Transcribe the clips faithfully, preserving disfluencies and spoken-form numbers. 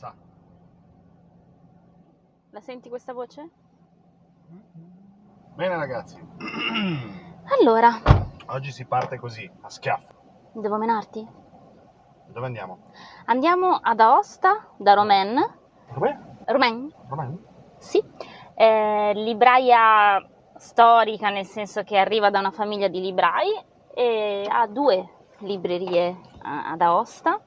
passa. La senti questa voce? Bene ragazzi. Allora. Oggi si parte così, a schiaffo. Devo menarti? Dove andiamo? Andiamo ad Aosta, da Romain. Dov'è? Romain. Romain? Sì. Eh, libraia storica, nel senso che arriva da una famiglia di librai e ha due librerie ad Aosta.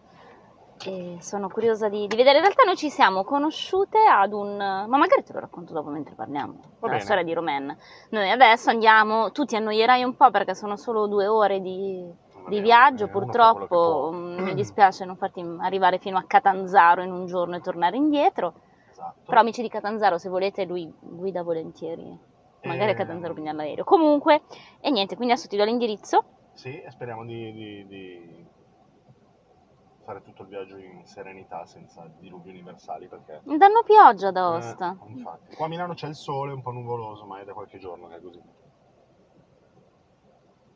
E sono curiosa di, di vedere. In realtà noi ci siamo conosciute ad un... ma magari te lo racconto dopo mentre parliamo della storia di Romain. Noi adesso andiamo, tu ti annoierai un po' perché sono solo due ore di, di viaggio, purtroppo mi dispiace non farti arrivare fino a Catanzaro in un giorno e tornare indietro. Esatto. Però amici di Catanzaro, se volete, lui guida volentieri, magari a Catanzaro quindi all'aereo. Comunque, e niente, quindi adesso ti do l'indirizzo. Sì, e speriamo di... di, di... fare tutto il viaggio in serenità senza diluvi universali, perché danno pioggia ad Aosta. Eh, infatti, qua a Milano c'è il sole, un po' nuvoloso, ma è da qualche giorno che è così.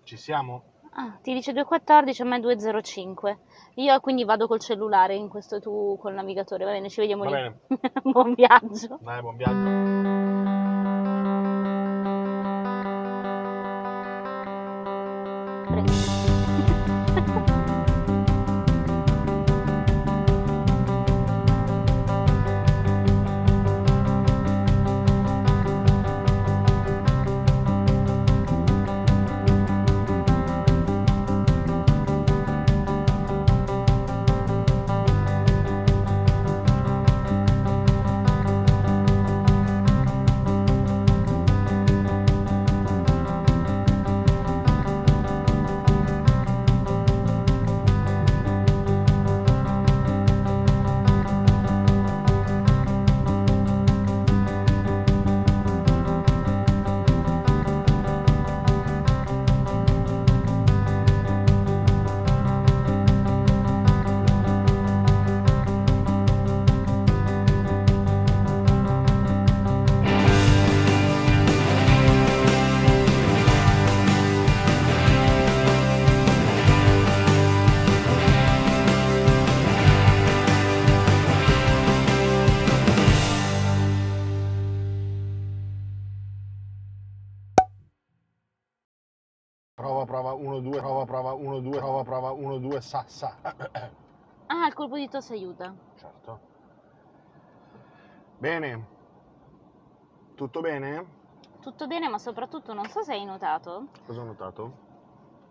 Ci siamo? Ah, ti dice due e quattordici, a me due e zero cinque. Io quindi vado col cellulare, in questo tu col navigatore. Va bene, ci vediamo Va lì. Bene. Buon viaggio. Dai, buon viaggio. Prego. uno due, prova, prova, uno due, prova, prova, uno due, sa, sa. Ah, il colpo di tosse aiuta. Certo. Bene. Tutto bene? Tutto bene, ma soprattutto non so se hai notato. Cosa ho notato?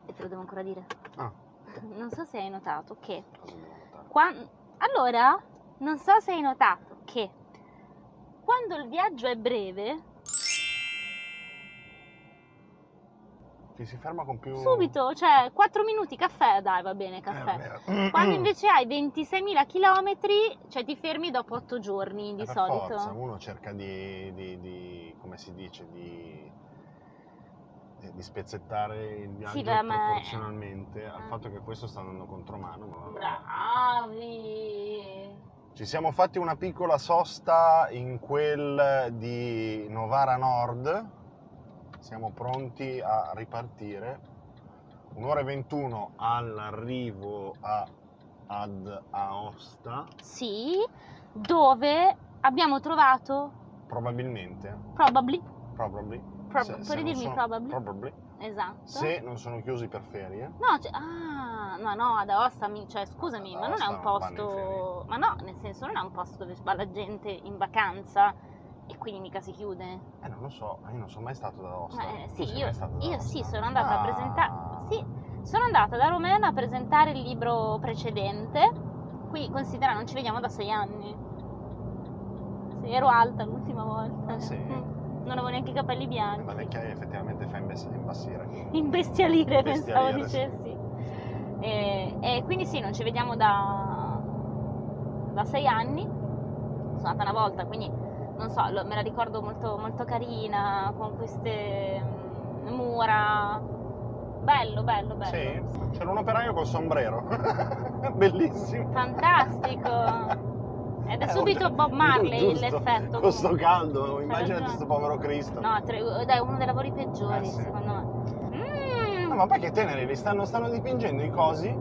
E te lo devo ancora dire. Ah. Non so se hai notato che... Cosa devo notare? Quando... Allora, non so se hai notato che quando il viaggio è breve... Ti si ferma con più... Subito, cioè quattro minuti caffè, dai va bene caffè. Eh, quando invece hai ventiseimila chilometri, cioè ti fermi dopo otto giorni di solito. Forza, uno cerca di, di, di, come si dice, di, di spezzettare il viaggio sì, beh, proporzionalmente ma... al fatto che questo sta andando contro mano. Ma... Bravi! Ci siamo fatti una piccola sosta in quel di Novara Nord. Siamo pronti a ripartire, un'ora e ventuno all'arrivo ad Aosta. Sì, dove abbiamo trovato... Probabilmente. Probably. Probably. Prob se, puoi dirmi sono, probably? Probably. Esatto. Se non sono chiusi per ferie. No, cioè, ah, no, no, ad Aosta, mi, cioè, scusami, ad ma Aosta non è un posto... Ma no, nel senso non è un posto dove va la gente in vacanza. E quindi mica si chiude? Eh non lo so, io non sono mai stato da Aosta. Eh, sì, io, io sì, sono andata ah. a presentare. Sì, sono andata da Romain a presentare il libro precedente. Qui considera, non ci vediamo da sei anni. Sì, ero alta l'ultima volta. Ah, sì. Non avevo neanche i capelli bianchi. Ma vecchiaia effettivamente fa imbastire. Imbestialire, imbestialire pensavo dicessi. E, e quindi sì, non ci vediamo da, da sei anni. Sono andata una volta, quindi. Non so, me la ricordo molto, molto carina, con queste mura, bello, bello, bello. Sì, c'era un operaio col sombrero, bellissimo. Fantastico. Ed è eh, subito Bob Marley l'effetto. Con sto caldo, immaginate questo povero Cristo. No, tre, dai, uno dei lavori peggiori, eh, sì. secondo me. Mm. No, ma poi che teneri, li stanno, stanno dipingendo i cosi,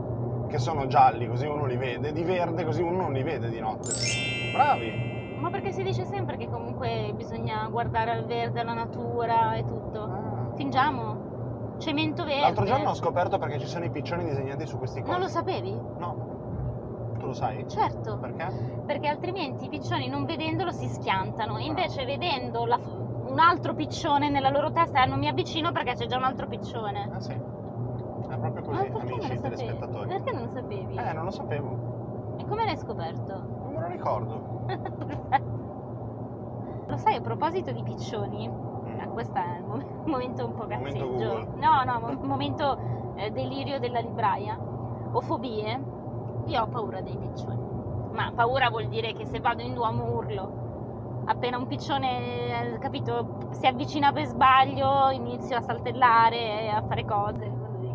che sono gialli, così uno li vede, di verde, così uno non li vede di notte. bravi. Ma perché si dice sempre che comunque bisogna guardare al verde, alla natura e tutto. Ah. Fingiamo. Cemento verde. L'altro giorno ho scoperto perché ci sono i piccioni disegnati su questi corpi. Non lo sapevi? No. Tu lo sai? Certo. Perché? Perché altrimenti i piccioni non vedendolo si schiantano. Invece ah. vedendo la, un altro piccione nella loro testa, eh, non mi avvicino perché c'è già un altro piccione. Ah sì. È proprio così, amici telespettatori. Perché non lo sapevi? Eh, non lo sapevo. E come l'hai scoperto? Non me lo ricordo. Lo sai, a proposito di piccioni, mm. questo è un momento un po' cazzeggio. Momento no, no, momento eh, delirio della libraia. Ho fobie, io ho paura dei piccioni. Ma paura vuol dire che se vado in Duomo urlo. Appena un piccione, capito, si avvicina per sbaglio, inizio a saltellare, a fare cose, così.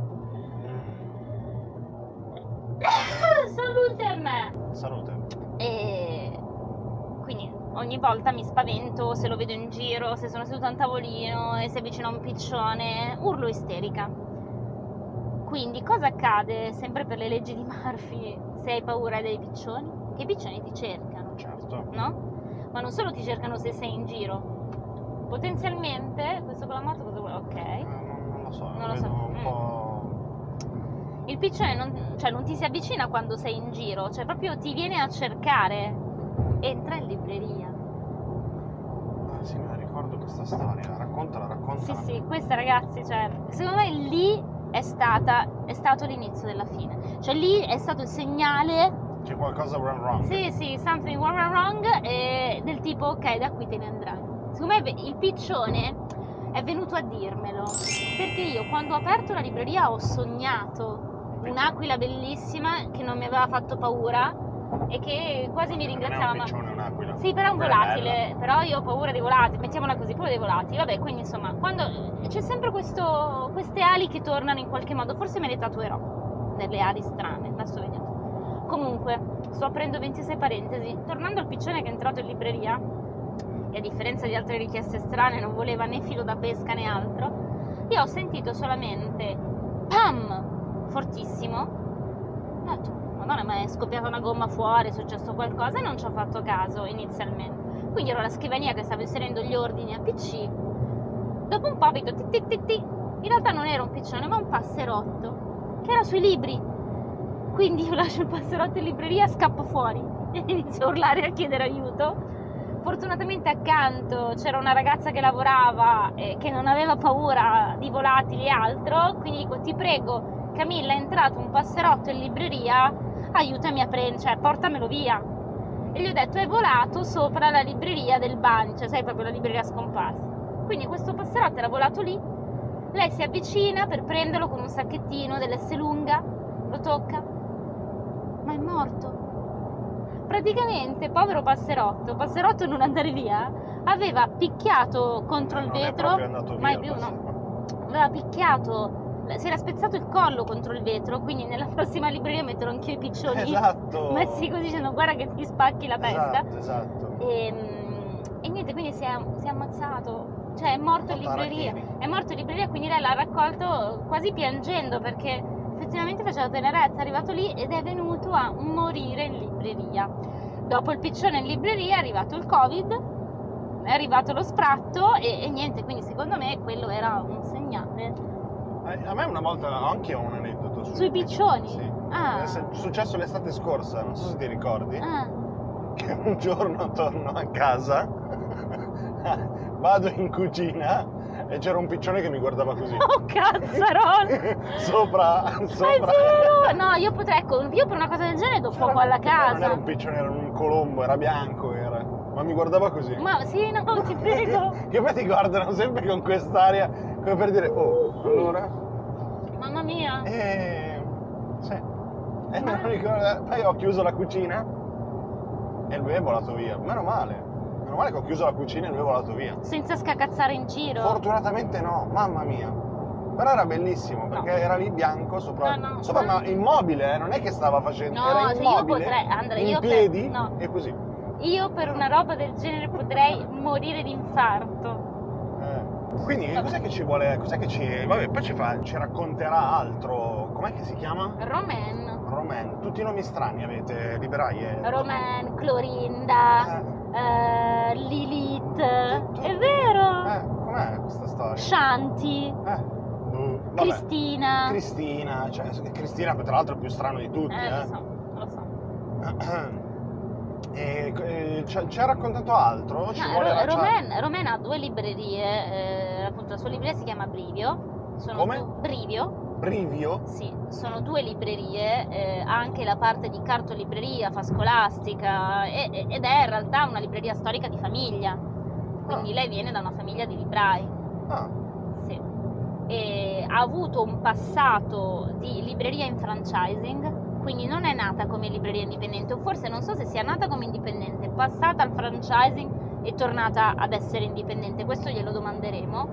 Salute a me! Salute. E quindi ogni volta mi spavento se lo vedo in giro, se sono seduta a un tavolino e si avvicina un piccione, urlo isterica. Quindi cosa accade, sempre per le leggi di Murphy, se hai paura dei piccioni? Che i piccioni ti cercano, certo, no? Ma non solo ti cercano se sei in giro, potenzialmente, questo con la moto cosa vuole? Ok, eh, non, non lo so, non lo so. Un mm. po'... il piccione non, cioè, non ti si avvicina quando sei in giro, cioè proprio ti viene a cercare. Entra in libreria. Ah sì, me la ricordo questa storia, raccontala, raccontala. Sì, sì, questa ragazzi, cioè, secondo me lì è stata, è stato l'inizio della fine. Cioè lì è stato il segnale. C'è qualcosa went wrong. Sì, sì, something went wrong, e del tipo, ok, da qui te ne andrai. Secondo me il piccione è venuto a dirmelo, perché io quando ho aperto la libreria ho sognato un'aquila bellissima che non mi aveva fatto paura e che quasi mi ringraziava. Non è un piccione, un'aquila. Sì, però è un volatile, però io ho paura dei volatili, mettiamola così, paura dei volatili. Vabbè, quindi insomma, quando c'è sempre questo, queste ali che tornano in qualche modo, forse me le tatuerò nelle ali strane, adesso vediamo. Comunque, sto aprendo ventisei parentesi, tornando al piccione che è entrato in libreria e a differenza di altre richieste strane non voleva né filo da pesca né altro. Io ho sentito solamente pam, fortissimo. Ho detto, madonna, ma è scoppiata una gomma fuori, è successo qualcosa, e non ci ho fatto caso inizialmente. Quindi ero alla scrivania che stavo inserendo gli ordini a P C. Dopo un po' vedo ti ti ti ti. In realtà non era un piccione ma un passerotto che era sui libri. Quindi io lascio il passerotto in libreria, scappo fuori e inizio a urlare e a chiedere aiuto. Fortunatamente accanto c'era una ragazza che lavorava e che non aveva paura di volatili e altro, quindi dico ti prego Camilla, è entrato un passerotto in libreria, aiutami a prendere, cioè portamelo via. E gli ho detto è volato sopra la libreria del bagno, cioè sai proprio la libreria scomparsa. Quindi questo passerotto era volato lì, lei si avvicina per prenderlo con un sacchettino dell'Esselunga, lo tocca, ma è morto. Praticamente, povero passerotto, passerotto non andare via, aveva picchiato contro no, il vetro, mai più no, aveva picchiato, si era spezzato il collo contro il vetro, quindi nella prossima libreria metterò anch'io i piccioni. Esatto. Messi così dicendo guarda che ti spacchi la testa. Esatto, esatto. E, e niente, quindi si è, si è ammazzato, cioè è morto in libreria, è morto in libreria, quindi lei l'ha raccolto quasi piangendo perché effettivamente faceva tenerezza, è arrivato lì ed è venuto a morire in libreria. Dopo il piccione in libreria è arrivato il Covid, è arrivato lo spratto e, e niente, quindi secondo me quello era un segnale. A me una volta anche ho un aneddoto sui, sui piccioni. Sì. Ah. È successo l'estate scorsa, non so se ti ricordi, ah. che un giorno torno a casa, vado in cucina e c'era un piccione che mi guardava così. Oh cazzarola! Sopra, sopra. È vero! No, io potrei, ecco, io per una cosa del genere do fuoco alla casa. Non era un piccione, era un colombo, era bianco, era, ma mi guardava così. Ma sì, no, ti prego. Che poi ti guardano sempre con quest'aria. Come per dire, oh, allora... Mamma mia! E... sì. E non ricordo... Poi ho chiuso la cucina e lui è volato via. Meno male. Meno male che ho chiuso la cucina e lui è volato via. Senza scacazzare in giro? Fortunatamente no, mamma mia. Però era bellissimo, perché no. era lì bianco sopra... No, no. Sopra, ma immobile, eh? Non è che stava facendo... No, era immobile, cioè io potrei... Andrei, in io piedi per... no. e così. Io per una roba del genere potrei morire di infarto. Quindi cos'è che ci vuole, cos'è che ci, vabbè poi ci, fa, ci racconterà altro, com'è com'è che si chiama? Romain. Romain. Tutti i nomi strani avete, liberaie. Romain, Clorinda, eh. eh, Lilith. Tutto. È vero. Eh, com'è questa storia? Shanti. Eh. Mm, Cristina. Cristina, cioè Cristina tra l'altro è più strano di tutti. Eh, eh. Lo so, lo so. E, e, ci ha raccontato altro? No, ci vuole Ro Romain, Romain ha due librerie, eh, appunto la sua libreria si chiama Brivio. Sono Come? Due, Brivio. Brivio? Sì, sono due librerie, eh, anche la parte di cartolibreria fa scolastica e, ed è in realtà una libreria storica di famiglia, quindi ah. lei viene da una famiglia di librai. Ah. Sì. E ha avuto un passato di libreria in franchising. Quindi non è nata come libreria indipendente, o forse non so se sia nata come indipendente, è passata al franchising e tornata ad essere indipendente, questo glielo domanderemo.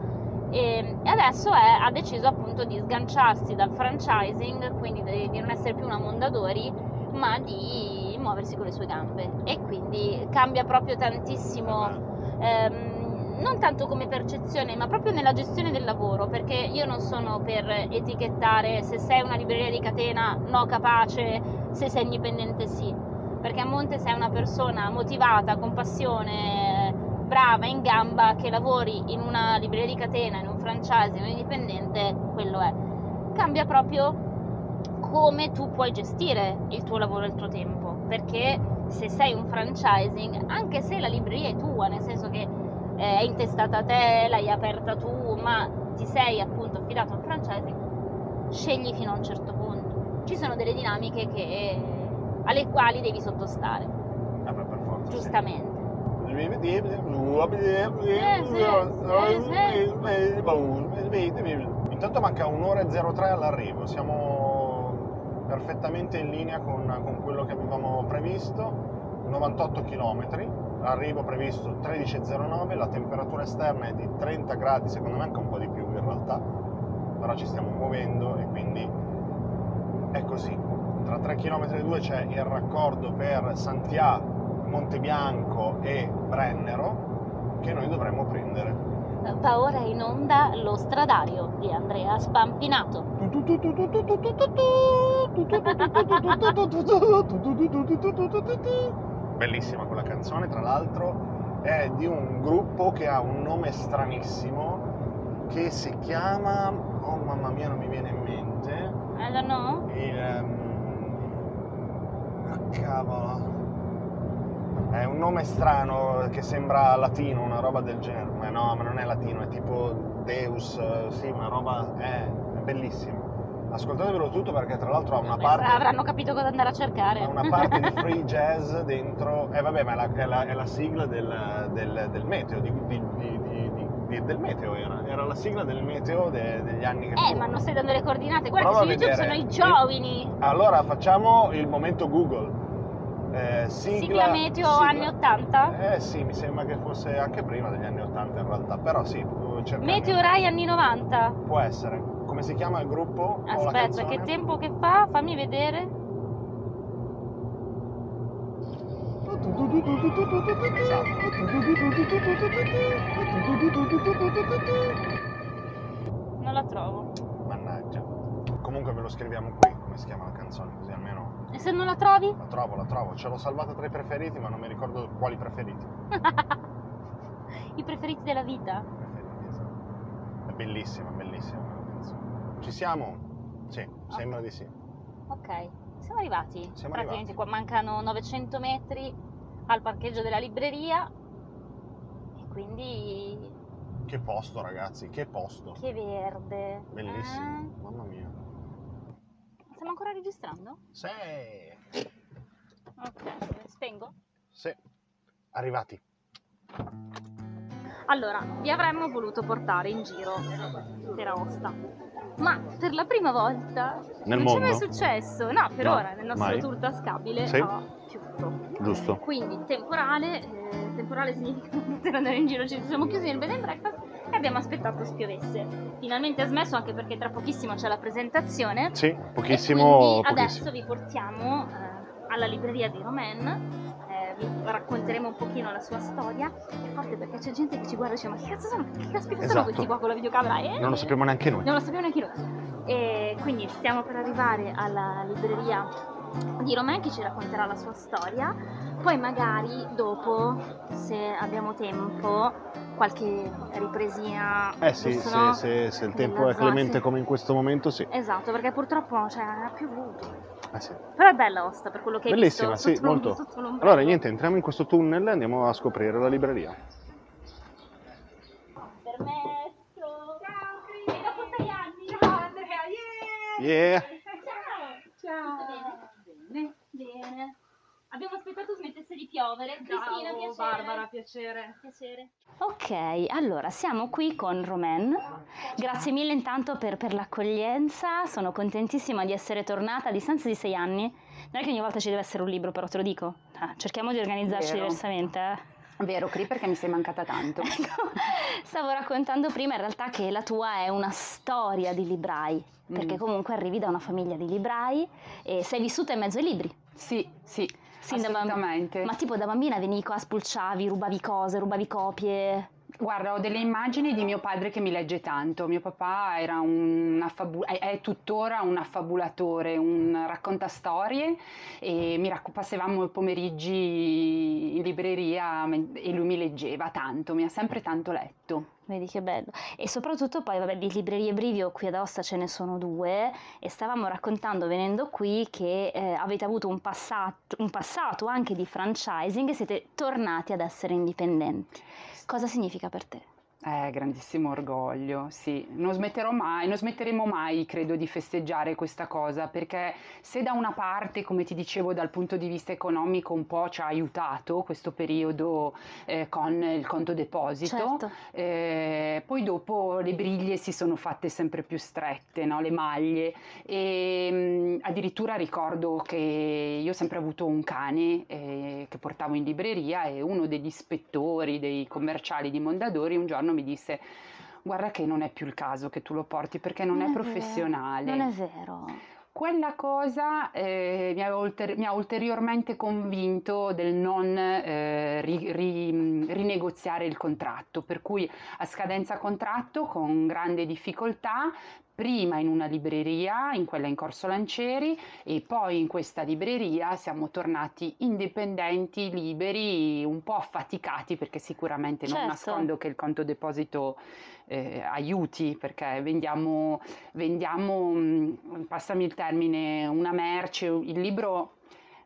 E adesso è, ha deciso appunto di sganciarsi dal franchising, quindi di non essere più una Mondadori, ma di muoversi con le sue gambe. E quindi cambia proprio tantissimo, ehm, non tanto come percezione, ma proprio nella gestione del lavoro, perché io non sono per etichettare se sei una libreria di catena no capace, se sei indipendente sì, perché a monte sei una persona motivata, con passione, brava, in gamba, che lavori in una libreria di catena, in un franchising, in un indipendente, quello è. Cambia proprio come tu puoi gestire il tuo lavoro e il tuo tempo, perché se sei un franchising, anche se la libreria è tua, nel senso che è intestata a te, l'hai aperta tu, ma ti sei appunto affidato al franchising, scegli fino a un certo punto. Ci sono delle dinamiche che, alle quali devi sottostare. Eh beh, per forza. Giustamente. Intanto manca un'ora e zero tre all'arrivo, siamo perfettamente in linea con, con quello che avevamo previsto. novantotto chilometri. L'arrivo previsto tredici e zero nove, la temperatura esterna è di trenta gradi, secondo me anche un po' di più in realtà, però ci stiamo muovendo e quindi è così. Tra tre virgola due chilometri c'è il raccordo per Santià, Montebianco e Brennero che noi dovremmo prendere. Va ora in onda lo stradario di Andrea Spampinato. Bellissima quella canzone, tra l'altro è di un gruppo che ha un nome stranissimo che si chiama, oh mamma mia non mi viene in mente, I don't know, il um, cavolo, è un nome strano che sembra latino, una roba del genere, ma no, ma non è latino, è tipo Deus, sì, una roba è, è bellissima. Ascoltatevelo tutto perché tra l'altro ha una parte... Avranno capito cosa andare a cercare. Ha una parte di free jazz dentro... Eh vabbè, ma è la, è la, è la sigla del, del, del meteo, di, di, di, di, di, del meteo era. Era la sigla del meteo de, degli anni che... Eh, furono. Ma non stai dando le coordinate, guarda Prova che su YouTube vedere. Sono i giovani. Allora, facciamo il momento Google. Eh, sigla, sigla meteo sigla... anni ottanta? Eh sì, mi sembra che fosse anche prima degli anni ottanta in realtà, però sì. Meteo Rai anni novanta? Può essere. Come si chiama il gruppo? Aspetta, che tempo che fa? Fammi vedere. Non la trovo. Mannaggia. Comunque ve lo scriviamo qui, come si chiama la canzone, così almeno... E se non la trovi? La trovo, la trovo. Ce l'ho salvata tra i preferiti, ma non mi ricordo quali preferiti. I preferiti della vita. I preferiti, esatto. È bellissima, bellissima. Ci siamo? Sì, okay. Sembra di sì. Ok, siamo arrivati. Siamo praticamente arrivati. Qua mancano novecento metri al parcheggio della libreria e quindi... Che posto ragazzi, che posto. Che verde. Bellissimo, eh. Mamma mia. Stiamo ancora registrando? Sì. Ok, spengo? Sì, arrivati. Allora, vi avremmo voluto portare in giro per Aosta, ma per la prima volta nel non mondo. Ci è mai successo, no per no, ora nel nostro mai. Tour tascabile sì. Ha chiuso. Giusto. Quindi temporale, eh, temporale significa poter andare in giro, ci siamo chiusi nel bed and breakfast e abbiamo aspettato spiovesse. Finalmente ha smesso anche perché tra pochissimo c'è la presentazione. Sì, pochissimo. E quindi pochissimo. Adesso vi portiamo eh, alla libreria di Romain. vi racconteremo un pochino la sua storia, è forte perché c'è gente che ci guarda e dice: ma che cazzo sono, che caspita esatto. sono questi qua con la videocamera? Eh, non lo sappiamo neanche noi. Non lo sappiamo neanche noi. E quindi stiamo per arrivare alla libreria di Romain che ci racconterà la sua storia, poi magari dopo, se abbiamo tempo, qualche ripresina. Eh sì, se, se, se il tempo è clemente zona, sì. come in questo momento, sì. Esatto, perché purtroppo cioè, ha piovuto. Eh sì. Però è bella Aosta per quello che è. Bellissima, visto, sì, molto. Allora niente, entriamo in questo tunnel e andiamo a scoprire la libreria. Permesso! Ciao Cris! E dopo sei anni! Ciao Andrea! Yeah! yeah. Ciao! Ciao! Bene, bene. Abbiamo aspettato smettesse di piovere. Ciao, Cristina, piacere. Barbara, piacere. piacere. Ok, allora siamo qui con Romain. Grazie mille intanto per, per l'accoglienza. Sono contentissima di essere tornata a distanza di sei anni. Non è che ogni volta ci deve essere un libro, però te lo dico. Ah, cerchiamo di organizzarci Vero. diversamente. Eh. Vero, Cri, perché mi sei mancata tanto. Ecco, stavo raccontando prima in realtà che la tua è una storia di librai, mm. perché comunque arrivi da una famiglia di librai e sei vissuta in mezzo ai libri. Sì, sì, sì assolutamente. Da, ma tipo da bambina venivi qua, spulciavi, rubavi cose, rubavi copie... Guarda, ho delle immagini di mio padre che mi legge tanto. Mio papà era un affabulatore, è tuttora un affabulatore, un raccontastorie, e mi racc passavamo i pomeriggi in libreria e lui mi leggeva tanto, mi ha sempre tanto letto. Vedi che bello. E soprattutto poi, vabbè, di librerie Brivio qui ad Aosta ce ne sono due e stavamo raccontando venendo qui che eh, avete avuto un passato, un passato anche di franchising e siete tornati ad essere indipendenti. Cosa significa per te? Eh, grandissimo orgoglio, sì. Non smetterò mai, non smetteremo mai, credo, di festeggiare questa cosa, perché se da una parte, come ti dicevo, dal punto di vista economico un po' ci ha aiutato questo periodo eh, con il conto deposito, certo. eh, poi dopo le briglie si sono fatte sempre più strette, no? Le maglie, e mh, addirittura ricordo che io ho sempre avuto un cane eh, che portavo in libreria, e uno degli ispettori, dei commerciali di Mondadori, un giorno mi disse: guarda che non è più il caso che tu lo porti perché non, non è, è professionale. Vero. Non è vero. Quella cosa eh, mi, ha ulter mi ha ulteriormente convinto del non eh, ri ri rinegoziare il contratto, per cui a scadenza contratto, con grande difficoltà, prima in una libreria, in quella in Corso Lancieri, e poi in questa libreria siamo tornati indipendenti, liberi, un po' affaticati, perché sicuramente certo. non nascondo che il conto deposito Eh, aiuti, perché vendiamo, vendiamo, passami il termine, una merce, il libro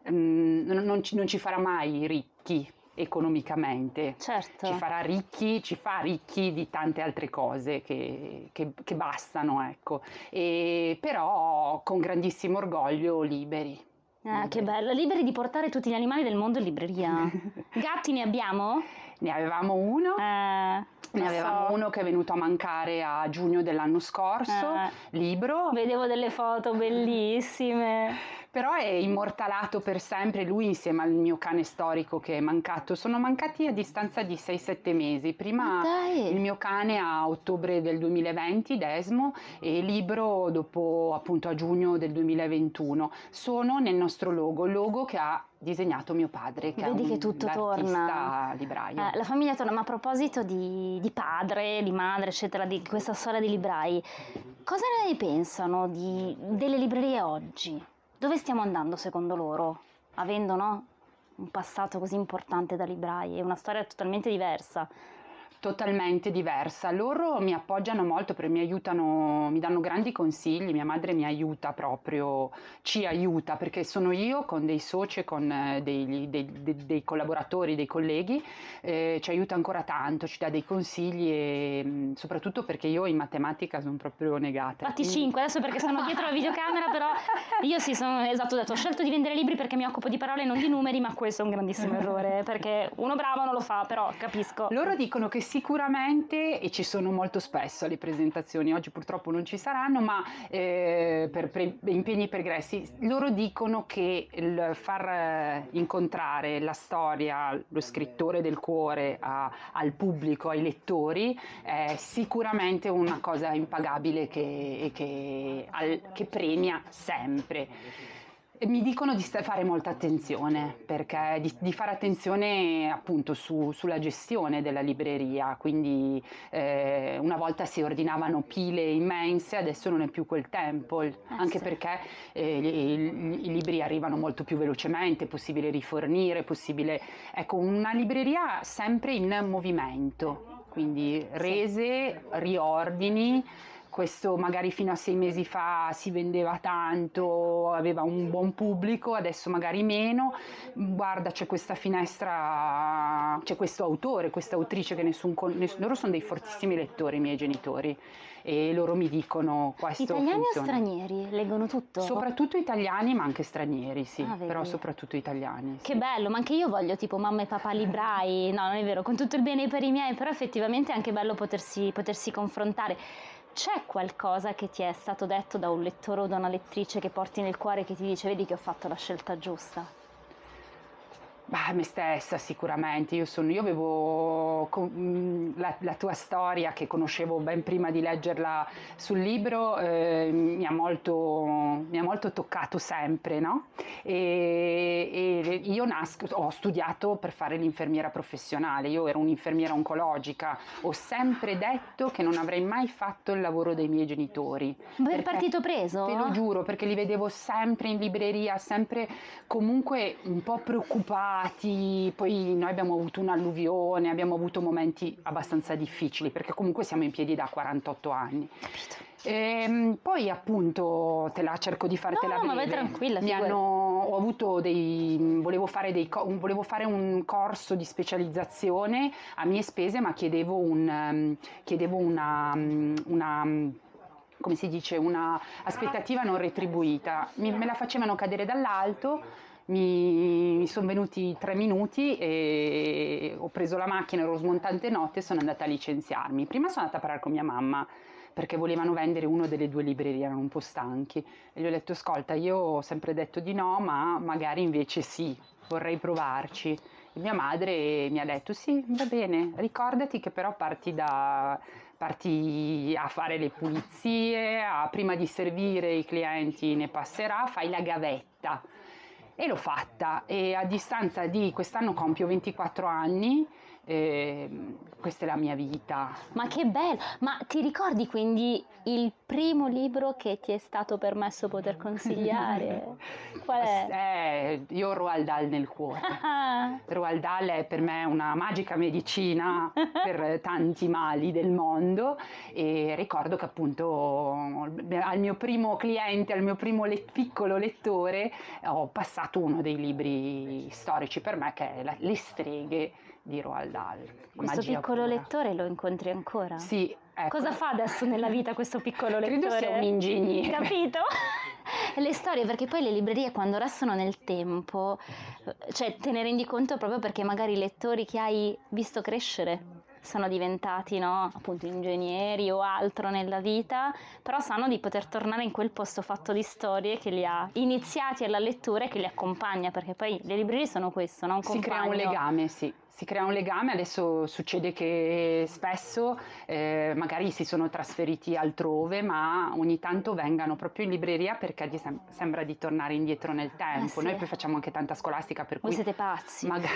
mm, non, ci, non ci farà mai ricchi economicamente, certo. ci farà ricchi, ci fa ricchi di tante altre cose che, che, che bastano, ecco, e, però con grandissimo orgoglio liberi. Ah, che bello, liberi di portare tutti gli animali del mondo in libreria. Gatti ne abbiamo? Ne avevamo uno, eh, ne avevamo so. uno che è venuto a mancare a giugno dell'anno scorso, eh, libro. Vedevo delle foto bellissime. Però è immortalato per sempre, lui insieme al mio cane storico che è mancato. Sono mancati a distanza di sei sette mesi. Prima Dai. il mio cane a ottobre del duemilaventi, Desmo, e libro dopo appunto a giugno del duemilaventuno. Sono nel nostro logo, logo che ha disegnato mio padre, che Vedi è un che tutto torna. libraio. Eh, la famiglia torna, ma a proposito di, di padre, di madre, eccetera, di questa storia di librai, cosa ne pensano di, delle librerie oggi? Dove stiamo andando secondo loro, avendo no, un passato così importante da librai e una storia totalmente diversa? Totalmente diversa. Loro mi appoggiano molto, perché mi aiutano, mi danno grandi consigli. Mia madre mi aiuta proprio, ci aiuta, perché sono io con dei soci, con dei, dei, dei, dei collaboratori, dei colleghi, eh, ci aiuta ancora tanto, ci dà dei consigli, e soprattutto perché io in matematica sono proprio negata. Fatti cinque adesso perché sono dietro la videocamera, però io sì, sono esatto, ho detto, ho scelto di vendere libri perché mi occupo di parole e non di numeri, ma questo è un grandissimo errore, perché uno bravo non lo fa, però capisco. Loro dicono che sicuramente, e ci sono molto spesso alle presentazioni, oggi purtroppo non ci saranno, ma eh, per pre impegni pregressi, loro dicono che il far incontrare la storia, lo scrittore del cuore a, al pubblico, ai lettori, è sicuramente una cosa impagabile che, che, al, che premia sempre. Mi dicono di fare molta attenzione, perché di, di fare attenzione appunto su, sulla gestione della libreria, quindi eh, una volta si ordinavano pile immense, adesso non è più quel tempo, eh, anche sì. perché eh, i, i, i libri arrivano molto più velocemente, è possibile rifornire, è possibile, ecco, una libreria sempre in movimento, quindi rese, riordini. Questo magari fino a sei mesi fa si vendeva tanto, aveva un buon pubblico, adesso magari meno. Guarda, c'è questa finestra, c'è questo autore, questa autrice che nessun, ness- loro sono dei fortissimi lettori, i miei genitori, e loro mi dicono questo. Italiani funziona. O stranieri? Leggono tutto? Soprattutto italiani, ma anche stranieri, sì, ah, però soprattutto italiani. Sì. Che bello, ma anche io voglio tipo mamma e papà librai, no, non è vero, con tutto il bene per i miei, però effettivamente è anche bello potersi, potersi confrontare. C'è qualcosa che ti è stato detto da un lettore o da una lettrice che porti nel cuore, che ti dice vedi che ho fatto la scelta giusta? Beh, me stessa sicuramente, io, sono, io avevo la, la tua storia che conoscevo ben prima di leggerla sul libro, eh, mi, ha molto, mi ha molto toccato sempre, no? E, e io nasco, ho studiato per fare l'infermiera professionale, io ero un'infermiera oncologica, ho sempre detto che non avrei mai fatto il lavoro dei miei genitori. Per partito preso? Te lo giuro, perché li vedevo sempre in libreria, sempre comunque un po' preoccupati. Poi noi abbiamo avuto un'alluvione, abbiamo avuto momenti abbastanza difficili perché comunque siamo in piedi da quarantotto anni. Capito. E poi appunto te la cerco di fartela no, no, breve. Ma vai tranquilla, mi hanno, ho avuto dei volevo fare dei volevo fare un corso di specializzazione a mie spese, ma chiedevo un chiedevo una una come si dice una aspettativa non retribuita. Mi, me la facevano cadere dall'alto. Mi sono venuti tre minuti e ho preso la macchina, ero smontante notte e sono andata a licenziarmi. Prima sono andata a parlare con mia mamma perché volevano vendere una delle due librerie, erano un po' stanchi. E gli ho detto, ascolta, io ho sempre detto di no, ma magari invece sì, vorrei provarci. E mia madre mi ha detto, sì, va bene, ricordati che però parti da... parti a fare le pulizie, a, prima di servire i clienti ne passerà, fai la gavetta. E l'ho fatta, e a distanza di quest'anno compio ventiquattro anni, eh, questa è la mia vita. Ma che bello! Ma ti ricordi quindi il primo libro che ti è stato permesso poter consigliare? Qual è? Eh, io ho Roald Dahl nel cuore. Roald Dahl è per me una magica medicina per tanti mali del mondo, e ricordo che appunto al mio primo cliente, al mio primo le- piccolo lettore ho passato uno dei libri storici per me, che è la, Le streghe di Roald Dahl. Questo piccolo pura. Lettore lo incontri ancora? Sì. Ecco. Cosa fa adesso nella vita questo piccolo lettore? Credo sia un ingegnere. Capito? Le storie, perché poi le librerie quando restano nel tempo, cioè te ne rendi conto proprio perché magari i lettori che hai visto crescere sono diventati, no, appunto ingegneri o altro nella vita, però sanno di poter tornare in quel posto fatto di storie che li ha iniziati alla lettura e che li accompagna, perché poi le librerie sono questo, no? Un compagno. Si crea un legame, sì. Si crea un legame, adesso succede che spesso eh, magari si sono trasferiti altrove, ma ogni tanto vengano proprio in libreria perché gli sem- sembra di tornare indietro nel tempo. Eh sì. Noi poi facciamo anche tanta scolastica, per cui voi siete pazzi. Magari,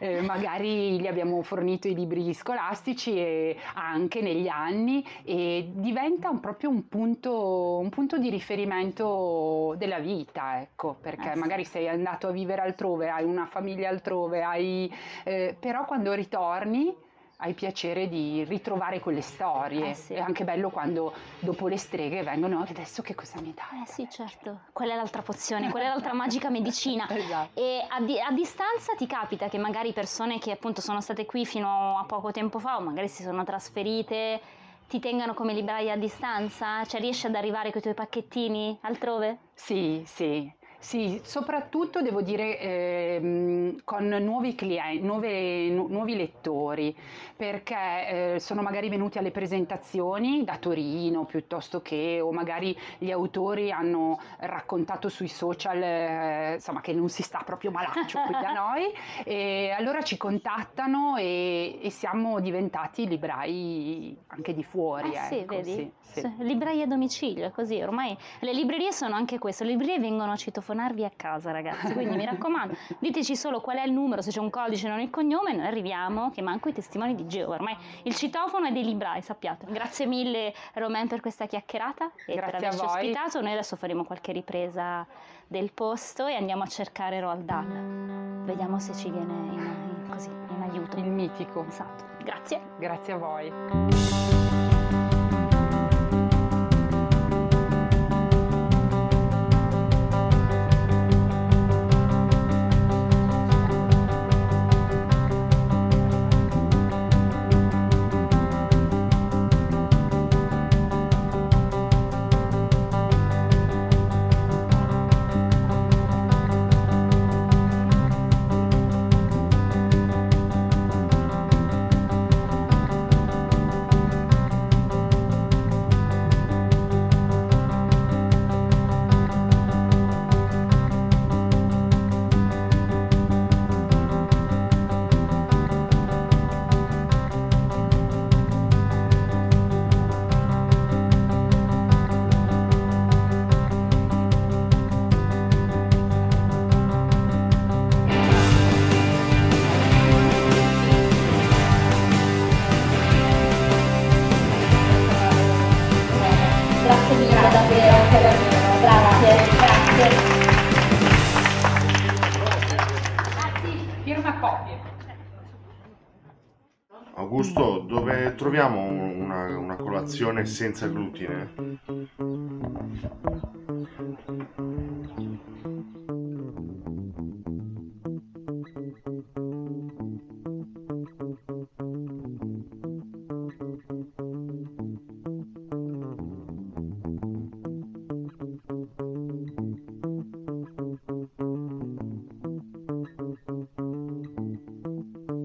eh, magari gli abbiamo fornito i libri scolastici e anche negli anni, e diventa un, proprio un punto, un punto di riferimento della vita, ecco, perché eh sì. magari sei andato a vivere altrove, hai una famiglia altrove. Hai, eh, però quando ritorni hai piacere di ritrovare quelle storie, eh sì. È anche bello quando dopo Le streghe vengono adesso che cosa mi dai? Eh sì, certo, quella è l'altra pozione, quella è l'altra magica medicina. Esatto. E a, di- a distanza ti capita che magari persone che appunto sono state qui fino a poco tempo fa o magari si sono trasferite ti tengano come libraia a distanza? Cioè riesci ad arrivare con i tuoi pacchettini altrove? Sì, sì. Sì, soprattutto devo dire ehm, con nuovi clienti, nuove, nu- nuovi lettori, perché eh, sono magari venuti alle presentazioni da Torino piuttosto che, o magari gli autori hanno raccontato sui social eh, insomma che non si sta proprio malaccio qui da noi, e allora ci contattano e, e siamo diventati librai anche di fuori. Ah, ecco, sì, vedi? Sì, sì. Librai a domicilio, così ormai le librerie sono anche questo, le librerie vengono a citofonarvi a casa, ragazzi, quindi mi raccomando, diteci solo qual è il numero, se c'è un codice, non il cognome, noi arriviamo, che manco i testimoni di Geova, ormai il citofono è dei librai, sappiate. Grazie mille Romain per questa chiacchierata e grazie per averci ospitato. Noi adesso faremo qualche ripresa del posto e andiamo a cercare Roald Dahl, vediamo se ci viene in, in, così, in aiuto il mitico. Esatto, grazie. Grazie a voi. Troviamo una, una colazione senza glutine?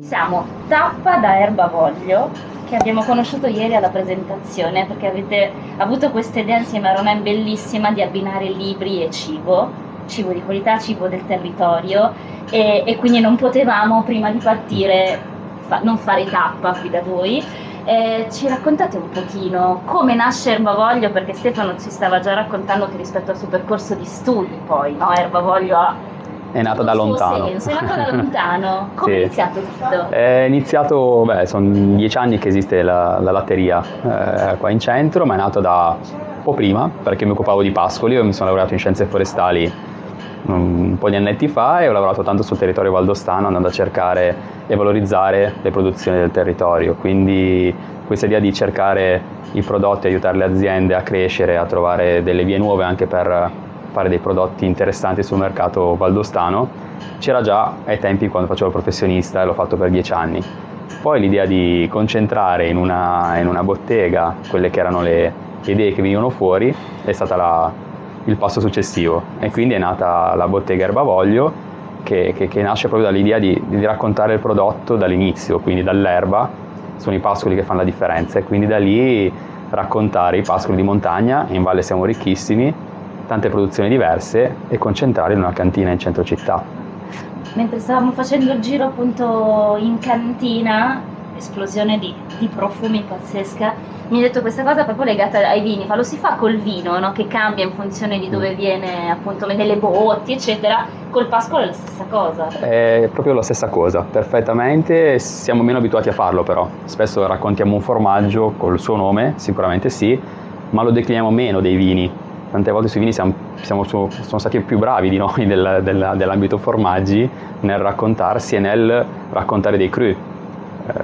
Siamo tappa da Erbavoglio, che abbiamo conosciuto ieri alla presentazione, perché avete avuto questa idea insieme a Romain bellissima di abbinare libri e cibo, cibo di qualità, cibo del territorio, e, e quindi non potevamo prima di partire fa, non fare tappa qui da voi. Eh, ci raccontate un pochino come nasce Erbavoglio, perché Stefano ci stava già raccontando che rispetto al suo percorso di studi poi, no, Erbavoglio ha... È nato da lontano. Senso, è nato da lontano. Come sì. È iniziato tutto? È iniziato, beh, sono dieci anni che esiste la, la latteria eh, qua in centro, ma è nato da un po' prima, perché mi occupavo di pascoli, io mi sono laureato in scienze forestali un po' di annetti fa e ho lavorato tanto sul territorio valdostano andando a cercare e valorizzare le produzioni del territorio, quindi questa idea di cercare i prodotti, aiutare le aziende a crescere, a trovare delle vie nuove anche per fare dei prodotti interessanti sul mercato valdostano c'era già ai tempi quando facevo il professionista e l'ho fatto per dieci anni. Poi l'idea di concentrare in una, in una bottega quelle che erano le idee che venivano fuori è stata la, il passo successivo, e quindi è nata la bottega Erbavoglio, che, che, che nasce proprio dall'idea di, di raccontare il prodotto dall'inizio, quindi dall'erba, sono i pascoli che fanno la differenza, e quindi da lì raccontare i pascoli di montagna. In valle siamo ricchissimi, tante produzioni diverse, e concentrare in una cantina in centro città. Mentre stavamo facendo il giro appunto in cantina, esplosione di, di profumi pazzesca, mi ha detto questa cosa proprio legata ai vini, fa, lo si fa col vino, no? Che cambia in funzione di dove viene, appunto nelle botti eccetera, col pascolo è la stessa cosa? È proprio la stessa cosa, perfettamente, siamo meno abituati a farlo però, spesso raccontiamo un formaggio col suo nome, sicuramente sì, ma lo decliniamo meno dei vini. Tante volte sui vini siamo, siamo su, sono stati più bravi di noi del, del, dell'ambito formaggi nel raccontarsi e nel raccontare dei cru, eh,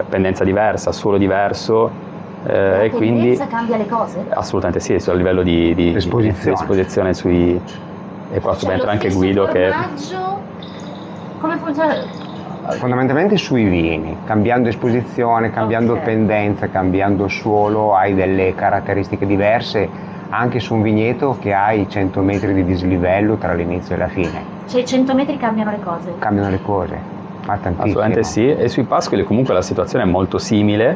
pendenza diversa, suolo diverso. Eh, La e quindi cambia le cose? Assolutamente sì, a livello di, di esposizione, di esposizione sui, e qua subentra anche Guido che... Come funziona? Fondamentalmente sui vini, cambiando esposizione, cambiando okay. pendenza, cambiando suolo, hai delle caratteristiche diverse. anche su un vigneto che hai cento metri di dislivello tra l'inizio e la fine. Cioè i cento metri cambiano le cose? Cambiano le cose. Assolutamente sì, e sui pascoli comunque la situazione è molto simile,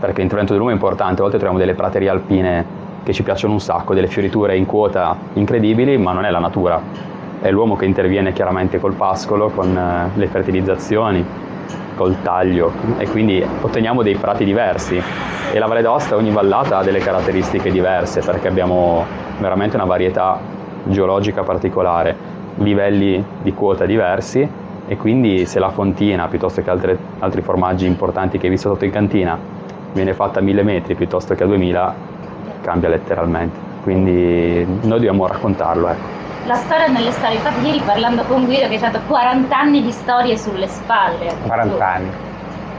perché l'intervento dell'uomo è importante. A volte troviamo delle praterie alpine che ci piacciono un sacco, delle fioriture in quota incredibili, ma non è la natura, è l'uomo che interviene chiaramente col pascolo, con le fertilizzazioni, col taglio, e quindi otteniamo dei prati diversi. E la Valle d'Aosta, ogni vallata ha delle caratteristiche diverse, perché abbiamo veramente una varietà geologica particolare, livelli di quota diversi, e quindi se la fontina, piuttosto che altre, altri formaggi importanti che hai visto sotto in cantina, viene fatta a mille metri piuttosto che a duemila, cambia letteralmente. Quindi noi dobbiamo raccontarlo, ecco. La storia nelle storie, infatti ieri parlando con Guido, che è stato quaranta anni di storie sulle spalle. quaranta anni.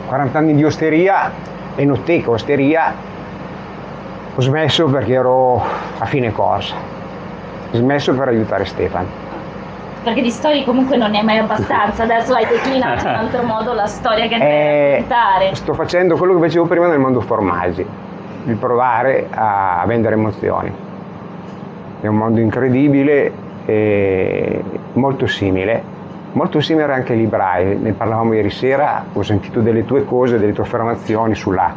quaranta anni di osteria, enoteca, osteria. Ho smesso perché ero a fine corsa. Ho smesso per aiutare Stefano. Perché di storie comunque non ne è mai abbastanza, adesso hai declinato in un altro modo la storia che devi raccontare. Sto facendo quello che facevo prima nel mondo formaggi, di provare a vendere emozioni. È un mondo incredibile e molto simile, molto simile anche ai librai. Ne parlavamo ieri sera, ho sentito delle tue cose, delle tue affermazioni sulla,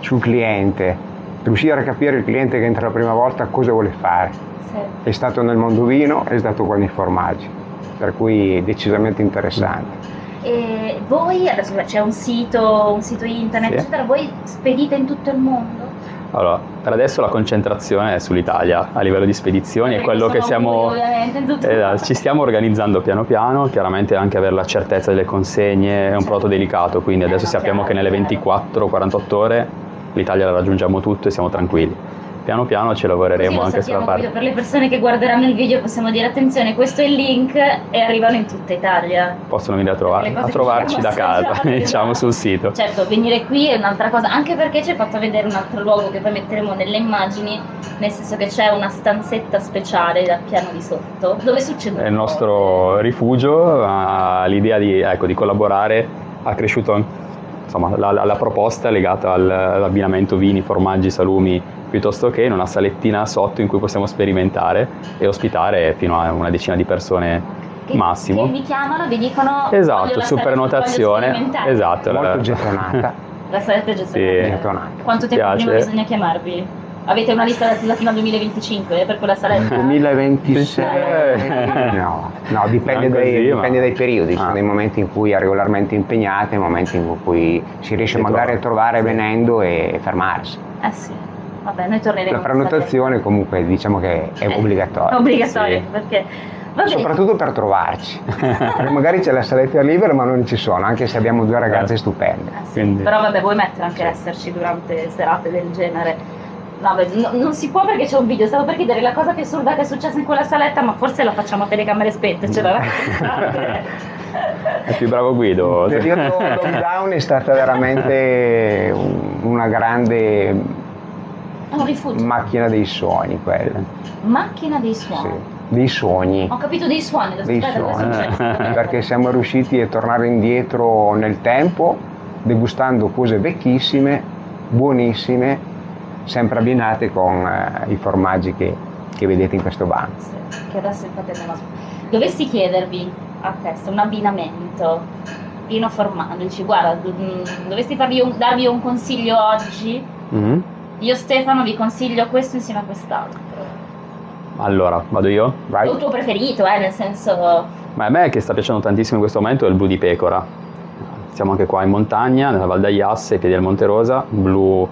sul cliente, riuscire a capire il cliente che entra la prima volta cosa vuole fare. È stato nel mondo vino, è stato qua nei formaggi, per cui decisamente interessante. E voi, adesso c'è un sito, un sito internet, sì, eccetera, voi spedite in tutto il mondo? Allora, per adesso la concentrazione è sull'Italia, a livello di spedizioni, è quello che siamo, eh, ci stiamo organizzando piano piano, chiaramente anche avere la certezza delle consegne, è un prodotto delicato, quindi adesso eh, no, sappiamo chiaro, che nelle ventiquattro quarantotto ore l'Italia la raggiungiamo tutto e siamo tranquilli. Piano piano ci lavoreremo anche sulla parte. Per le persone che guarderanno il video possiamo dire attenzione, questo è il link e arrivano in tutta Italia. Possono venire a, trovar a trovarci da casa, diciamo sul sito. Certo, venire qui è un'altra cosa, anche perché ci hai fatto vedere un altro luogo che poi metteremo nelle immagini, nel senso che c'è una stanzetta speciale dal piano di sotto, dove succede? È il nostro rifugio, l'idea di, ecco, di collaborare ha cresciuto. Insomma, la, la, la proposta è legata all'abbinamento vini, formaggi, salumi, piuttosto che in una salettina sotto in cui possiamo sperimentare e ospitare fino a una decina di persone che, massimo. Che vi chiamano, vi dicono... Esatto, su prenotazione. Esatto. Molto la... gettonata. La saletta gettonata. Sì. Quanto tempo prima bisogna chiamarvi? Avete una lista da fino al duemilaventicinque per quella saletta? duemilaventisei no, no dipende, dai, così, dipende ma... dai periodi, ci sono dei momenti in cui è regolarmente impegnata e momenti in cui si riesce magari a trovare venendo e fermarsi. Eh sì, vabbè, noi torneremo. La prenotazione comunque diciamo che è eh, obbligatoria. Obbligatoria, sì, perché... Vabbè. Soprattutto per trovarci, perché magari c'è la saletta libera ma non ci sono, anche se abbiamo due ragazze stupende. Eh sì, quindi... Però vabbè, vuoi mettere anche sì, esserci durante serate del genere? No, non si può perché c'è un video, stavo per chiedere la cosa più assurda che è successa in quella saletta, ma forse la facciamo a telecamere spente, ce la raccontate. È più bravo Guido. Il periodo lockdown è stata veramente una grande un macchina dei sogni quella. Macchina dei suoni? Sì, dei sogni. Ho capito dei suoni, lo dei suoni. Perché siamo riusciti a tornare indietro nel tempo, degustando cose vecchissime, buonissime, sempre abbinate con eh, i formaggi che, che vedete in questo banco. Sì, che adesso infatti è nostro. Dovessi chiedervi a testa un abbinamento vino formaggio, dici guarda, dovessi farvi un, darvi un consiglio oggi, mm-hmm. Io Stefano vi consiglio questo insieme a quest'altro. Allora, vado io? Vai. Il tuo preferito, eh, nel senso... Ma a me che sta piacendo tantissimo in questo momento è il blu di pecora. Siamo anche qua in montagna, nella Val d'Aiasse, ai piedi del Monte Rosa, blu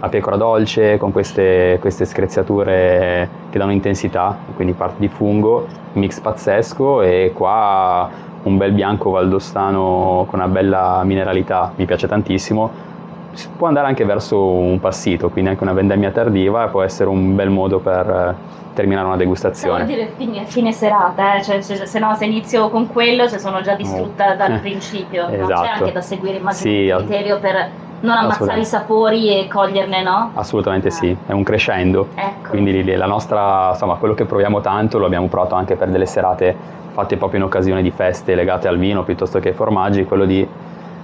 a pecora dolce, con queste, queste screziature che danno intensità, quindi parte di fungo, mix pazzesco, e qua un bel bianco valdostano con una bella mineralità, mi piace tantissimo. Si può andare anche verso un passito, quindi anche una vendemmia tardiva può essere un bel modo per terminare una degustazione. Vuol dire fine, fine serata, eh? Cioè, cioè, se no se inizio con quello cioè sono già distrutta oh. dal principio, esatto. No? C'è anche da seguire immagino sì, il criterio per... Non ammazzare i sapori e coglierne, no? Assolutamente ah. sì, è un crescendo. Ecco. Quindi la nostra, insomma, quello che proviamo tanto lo abbiamo provato anche per delle serate fatte proprio in occasione di feste legate al vino piuttosto che ai formaggi, quello di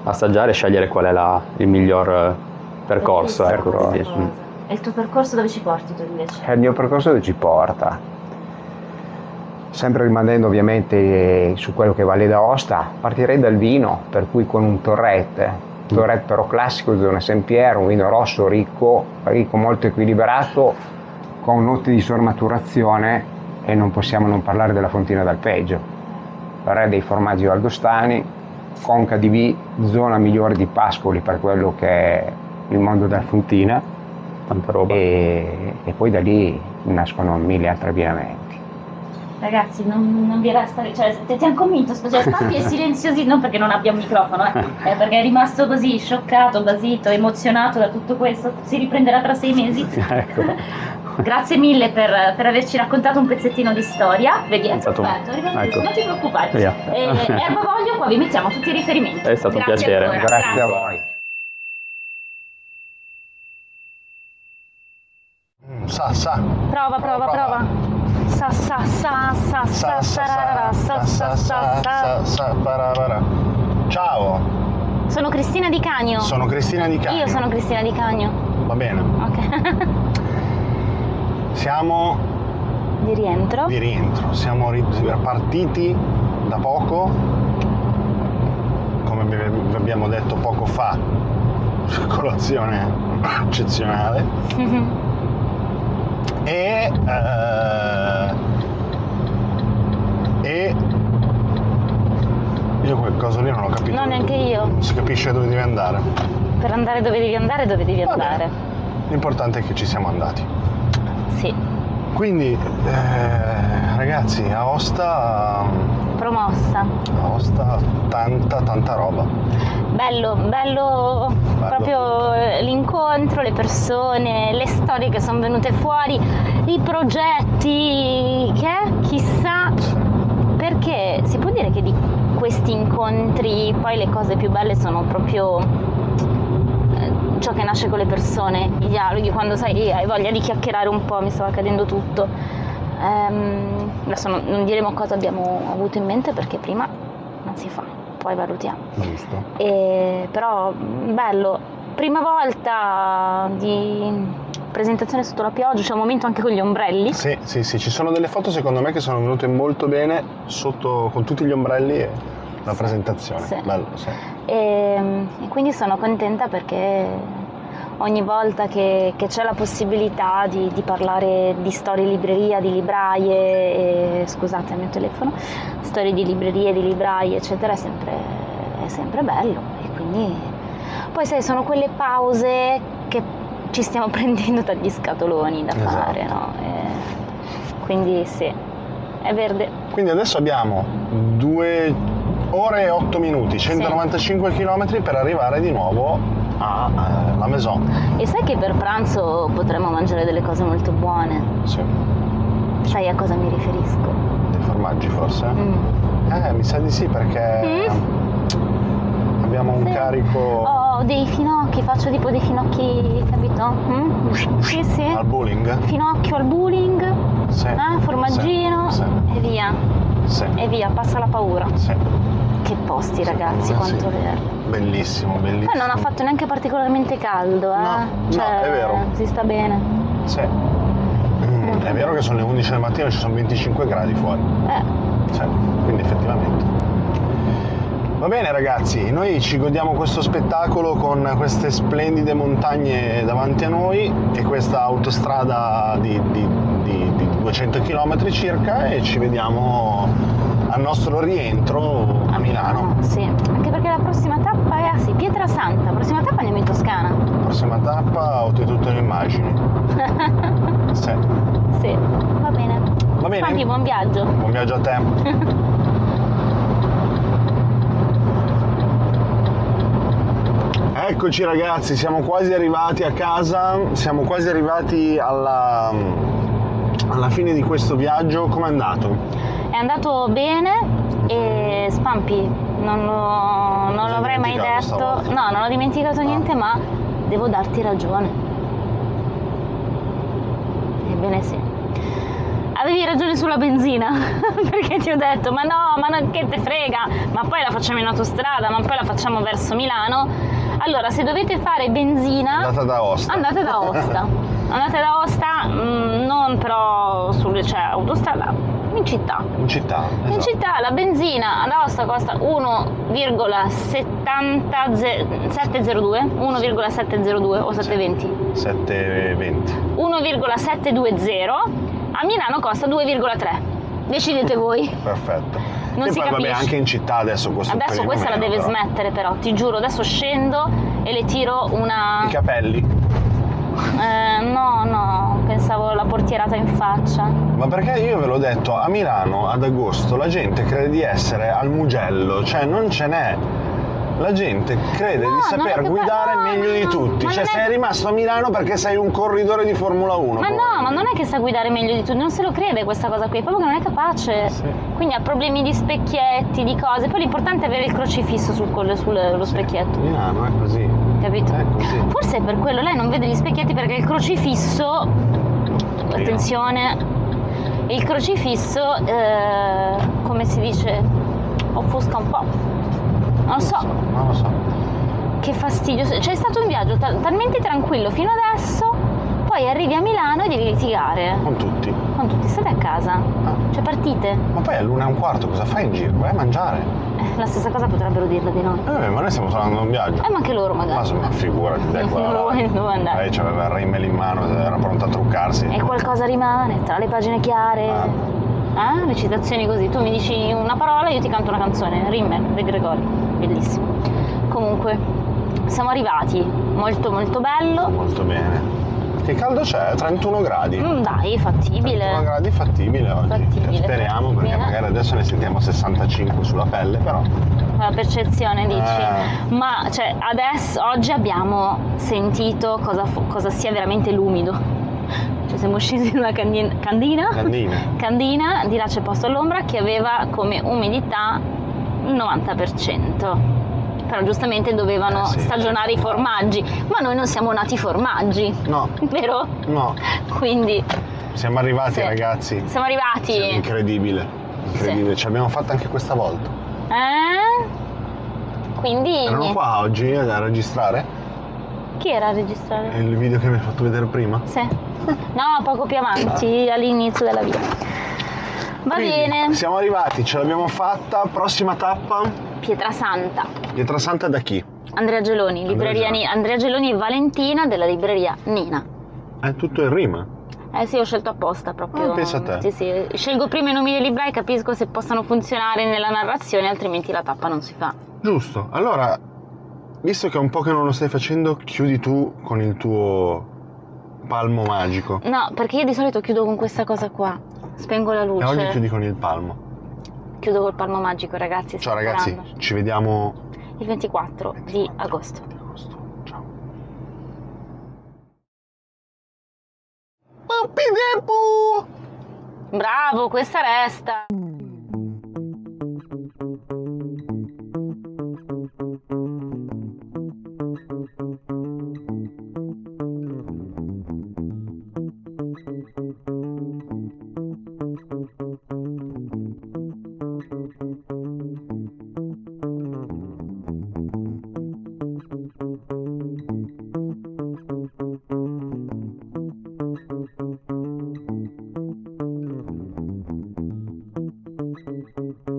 assaggiare e scegliere qual è la, il miglior percorso. Ecco, sì. E il tuo percorso dove ci porti tu invece? Eh, il mio percorso dove ci porta? Sempre rimanendo ovviamente su quello che vale d'Aosta, partirei dal vino, per cui con un torrette. Torrette però classico di Zona San Piero, un vino rosso ricco, ricco, molto equilibrato, con note di sormaturazione, e non possiamo non parlare della Fontina d'Alpeggio, re dei formaggi valdostani, conca di Vi, zona migliore di Pascoli per quello che è il mondo della Fontina, tanta roba. E, e poi da lì nascono mille altri abbinamenti. Ragazzi, non, non vi resta, cioè ti hanno convinto, cioè, Stampi è silenziosi, non perché non abbiamo microfono, eh, è perché è rimasto così scioccato, basito, emozionato da tutto questo, si riprenderà tra sei mesi. Ecco. Grazie mille per, per averci raccontato un pezzettino di storia. Vediamo, ecco. Non ti preoccupare. E Erbavoglio, qua vi mettiamo tutti i riferimenti. È stato Grazie un piacere. Ancora. Grazie, Grazie a voi. Sa, sa. Prova, prova, prova. Sa, sa, sa, sa, sa, sa, sa, sa, sa, sa, sa. Ciao. Sono Cristina di Canio. Sono Cristina di Canio. Io sono Cristina di Canio. Va bene. Ok. Siamo di rientro. Di rientro, siamo partiti da poco, come vi abbiamo detto poco fa, colazione eccezionale. Mm-hmm. E, uh, e io quel coso lì non l'ho capito. No, neanche io. Non si capisce dove devi andare. Per andare dove devi andare, dove devi andare. L'importante è che ci siamo andati. Sì. Quindi eh, ragazzi, Aosta promossa. Aosta tanta tanta roba. Bello, bello, bello. Proprio l'incontro, le persone, le storie che sono venute fuori, i progetti che chissà, perché si può dire che di questi incontri poi le cose più belle sono proprio ciò che nasce con le persone, i dialoghi, quando sai hai voglia di chiacchierare un po', mi stava cadendo tutto. Ehm, adesso non, non diremo cosa abbiamo avuto in mente perché prima non si fa, poi valutiamo. Giusto. E, però bello, prima volta di presentazione sotto la pioggia, c'è un momento anche con gli ombrelli. Sì, sì, sì, ci sono delle foto secondo me che sono venute molto bene sotto, con tutti gli ombrelli. E... la presentazione, sì. Bello, sì. E, e quindi sono contenta perché ogni volta che, che c'è la possibilità di, di parlare di storie di libreria, di libraie, e, scusate il mio telefono, storie di librerie, di libraie eccetera è sempre, è sempre bello. E quindi poi sai, sono quelle pause che ci stiamo prendendo dagli scatoloni da esatto. fare, no? E, quindi sì, è verde. Quindi adesso abbiamo due ore e otto minuti, centonovantacinque sì. km per arrivare di nuovo alla eh, Maison. E sai che per pranzo potremmo mangiare delle cose molto buone? Sì. Sai a cosa mi riferisco? Dei formaggi forse? Mm. Eh, mi sa di sì perché mm. abbiamo un sì. carico... Oh, dei finocchi, faccio tipo dei finocchi, capito? Mm? Sì, sì. Al bowling? Finocchio al bowling, sì. eh, formaggino sì. Sì. e via. Sì. E via, passa la paura. Sì. Che posti ragazzi, sì, quanto sì. vero. Bellissimo, bellissimo. Poi non ha fatto neanche particolarmente caldo, eh? No, cioè, no, è vero. Si sta bene. Sì. Mm, mm. È vero che sono le undici del mattino e ci sono venticinque gradi fuori. Eh. Sì, quindi effettivamente. Va bene ragazzi, noi ci godiamo questo spettacolo con queste splendide montagne davanti a noi e questa autostrada di, di, di, di duecento chilometri circa, e ci vediamo... al nostro rientro a Milano. Sì, anche perché la prossima tappa è ah, sì, Pietrasanta, la prossima tappa andiamo in Toscana. La prossima tappa ho tutto le immagini. Sì. Sì, va bene. Va bene. Quindi buon viaggio. Buon viaggio a te. Eccoci ragazzi, siamo quasi arrivati a casa, siamo quasi arrivati alla, alla fine di questo viaggio. Com'è andato? È andato bene e Spampi non lo non l'avrei mai detto, no, non ho dimenticato niente, ma devo darti ragione. Ebbene sì, avevi ragione sulla benzina perché ti ho detto ma no, ma non, che te frega, ma poi la facciamo in autostrada, ma poi la facciamo verso Milano. Allora se dovete fare benzina andate da Aosta, andate da Aosta. andate da Aosta, mh, non però sulle, cioè, autostrada, in città. In città, esatto. In città la benzina ad Aosta costa uno virgola settantadue o settecentoventi? settecentoventi. uno virgola settecentoventi. A Milano costa due virgola tre. Decidete voi. Perfetto. Non e si poi, capisce. Vabbè, anche in città adesso costa adesso questa meno, la deve però. smettere però, ti giuro, adesso scendo e le tiro una... I capelli. Eh, no, no, pensavo la portierata in faccia. Ma perché io ve l'ho detto, a Milano ad agosto la gente crede di essere al Mugello, cioè non ce n'è. La gente crede no, di saper guidare no, meglio no, di tutti. Cioè, è... sei rimasto a Milano perché sei un corridore di Formula uno. Ma poi. no, ma non è che sa guidare meglio di tutti, non se lo crede questa cosa qui, è proprio che non è capace. Sì. Quindi ha problemi di specchietti, di cose. Poi l'importante è avere il crocifisso sul collo, sullo sì. specchietto. Milano è così. Capito? È così. Forse è per quello, lei non vede gli specchietti perché il crocifisso. Sì. Attenzione. Il crocifisso, eh, come si dice, offusca un po'. Non lo so, non lo so. Che fastidio. Cioè, è stato un viaggio tal talmente tranquillo fino adesso, poi arrivi a Milano e devi litigare. Con tutti. Con tutti, state a casa. Ah. Cioè, partite. Ma poi all'una e un quarto cosa fai in giro? Vai a mangiare. Eh, la stessa cosa potrebbero dirla di noi. Eh, ma noi stiamo parlando di un viaggio. Eh, ma anche loro magari. Ma figurati, dai, qua. Non dove andare. Eh, c'aveva il rimmel in mano, era pronta a truccarsi. E qualcosa rimane, tra le pagine chiare. Ah. Eh? Le citazioni così, tu mi dici una parola e io ti canto una canzone, Rimmel, De Gregori, bellissimo. Comunque, siamo arrivati, molto molto bello. Molto bene. Che caldo c'è? trentuno gradi. Mm, dai, fattibile. trentuno gradi fattibile oggi. Fattibile, speriamo, fattibile. Perché magari adesso ne sentiamo sessantacinque sulla pelle, però. La percezione, dici. Eh. Ma cioè, adesso, oggi abbiamo sentito cosa, cosa sia veramente l'umido. Cioè, siamo scesi in una candina candina, candina. candina di là c'è posto all'ombra, che aveva come umidità il novanta per cento, però giustamente dovevano eh sì, stagionare i formaggi, ma noi non siamo nati formaggi, no, vero? No, quindi siamo arrivati, sì. Ragazzi, siamo arrivati, siamo incredibile, incredibile. Sì. Ci abbiamo fatto anche questa volta, eh? Quindi erano qua oggi a registrare. Chi era a registrare? Il video che mi hai fatto vedere prima? Sì. No, poco più avanti, all'inizio della via. Va Quindi, bene. Siamo arrivati, ce l'abbiamo fatta. Prossima tappa? Pietrasanta. Pietrasanta da chi? Andrea Geloni, Andrea libreria Geloni. Andrea Geloni e Valentina della libreria Nina. È tutto in rima? Eh sì, ho scelto apposta proprio. Ah, pensa a te. Sì, sì. Scelgo prima i nomi dei librai, capisco se possono funzionare nella narrazione, altrimenti la tappa non si fa. Giusto, allora, visto che è un po' che non lo stai facendo, chiudi tu con il tuo palmo magico. No, perché io di solito chiudo con questa cosa qua. Spengo la luce. E oggi chiudi con il palmo. Ciao col palmo magico, ragazzi. Ciao ragazzi, sperando. Ci vediamo il ventiquattro di agosto. ventiquattro di agosto. Ciao. Bravo, questa resta. Thank you.